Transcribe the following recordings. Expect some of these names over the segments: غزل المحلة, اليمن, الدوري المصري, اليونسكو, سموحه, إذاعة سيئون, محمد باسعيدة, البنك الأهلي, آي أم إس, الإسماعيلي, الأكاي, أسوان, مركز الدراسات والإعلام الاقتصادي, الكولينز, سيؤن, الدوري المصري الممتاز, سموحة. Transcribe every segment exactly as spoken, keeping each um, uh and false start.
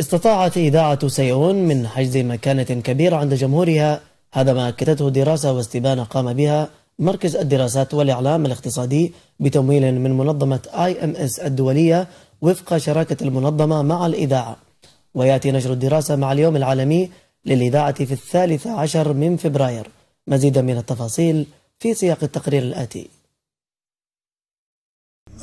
استطاعت إذاعة سيئون من حجز مكانة كبيرة عند جمهورها، هذا ما أكدته دراسة واستبانة قام بها مركز الدراسات والإعلام الاقتصادي بتمويل من منظمة آي أم إس الدولية وفق شراكة المنظمة مع الإذاعة. ويأتي نشر الدراسة مع اليوم العالمي للإذاعة في الثالث عشر من فبراير. مزيدا من التفاصيل في سياق التقرير الآتي.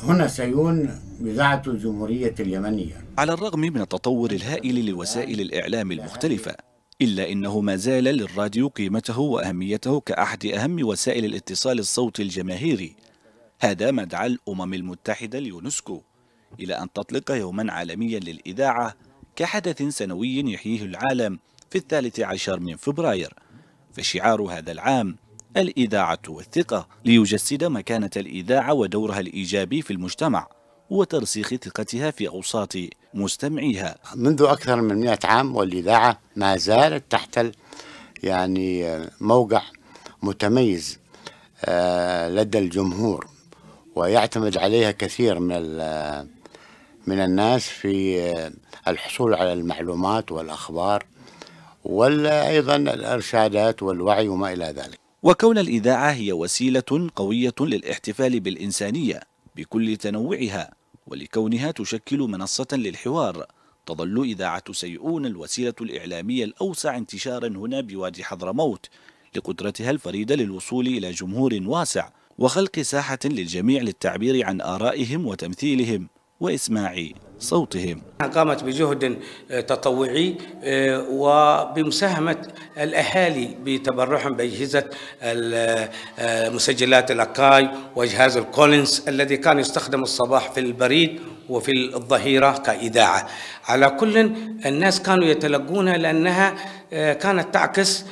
هنا سيئون إذاعة الجمهورية اليمنية. على الرغم من التطور الهائل لوسائل الإعلام المختلفة، إلا أنه ما زال للراديو قيمته وأهميته كأحد أهم وسائل الاتصال الصوتي الجماهيري. هذا ما دعا الأمم المتحدة اليونسكو إلى أن تطلق يوما عالميا للإذاعة كحدث سنوي يحييه العالم في الثالث عشر من فبراير. فشعار هذا العام الإذاعة والثقة، ليجسد مكانة الإذاعة ودورها الإيجابي في المجتمع وترسيخ ثقتها في أوساط مستمعيها. منذ أكثر من مئة عام والإذاعة ما زالت تحتل يعني موقع متميز لدى الجمهور، ويعتمد عليها كثير من من الناس في الحصول على المعلومات والأخبار وأيضا الإرشادات والوعي وما إلى ذلك. وكون الإذاعة هي وسيلة قوية للاحتفال بالإنسانية بكل تنوعها، ولكونها تشكل منصة للحوار، تظل إذاعة سيئون الوسيلة الإعلامية الأوسع انتشارا هنا بوادي حضرموت، لقدرتها الفريدة للوصول إلى جمهور واسع وخلق ساحة للجميع للتعبير عن آرائهم وتمثيلهم وإسماع صوتهم. قامت بجهد تطوعي وبمساهمة الأهالي بتبرعهم بأجهزة مسجلات الأكاي وجهاز الكولينز الذي كان يستخدم الصباح في البريد وفي الظهيرة كإذاعة. على كل الناس كانوا يتلقونها لأنها كانت تعكس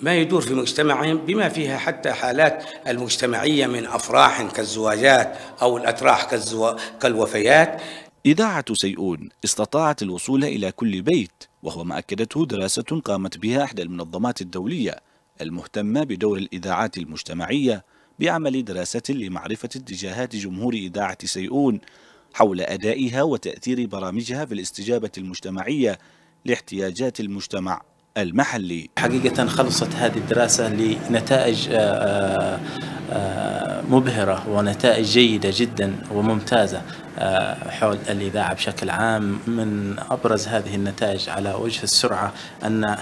ما يدور في مجتمعهم، بما فيها حتى حالات المجتمعية من أفراح كالزواجات أو الأتراح كالزو... كالوفيات. إذاعة سيئون استطاعت الوصول إلى كل بيت، وهو ما أكدته دراسة قامت بها إحدى المنظمات الدولية المهتمة بدور الإذاعات المجتمعية بعمل دراسة لمعرفة اتجاهات جمهور إذاعة سيئون حول أدائها وتأثير برامجها في الاستجابة المجتمعية لاحتياجات المجتمع المحلي. حقيقة خلصت هذه الدراسة لنتائج مبهرة ونتائج جيدة جدا وممتازة حول الإذاعة بشكل عام. من أبرز هذه النتائج على وجه السرعة أن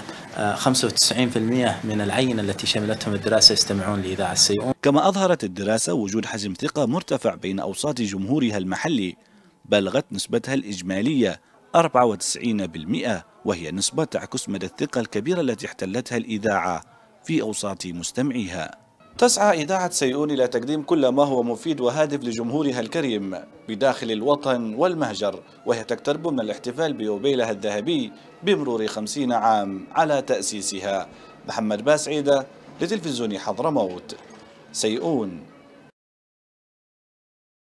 خمسة وتسعين بالمئة من العينة التي شملتهم الدراسة يستمعون لإذاعة سيئون. كما أظهرت الدراسة وجود حجم ثقة مرتفع بين أوساط جمهورها المحلي، بلغت نسبتها الإجمالية أربعة وتسعين بالمئة، وهي نسبة تعكس مدى الثقة الكبيرة التي احتلتها الإذاعة في أوساط مستمعيها. تسعى إذاعة سيئون إلى تقديم كل ما هو مفيد وهادف لجمهورها الكريم بداخل الوطن والمهجر، وهي تقترب من الاحتفال بيوبيلها الذهبي بمرور خمسين عام على تأسيسها. محمد باسعيدة لتلفزيون حضرموت. سيئون.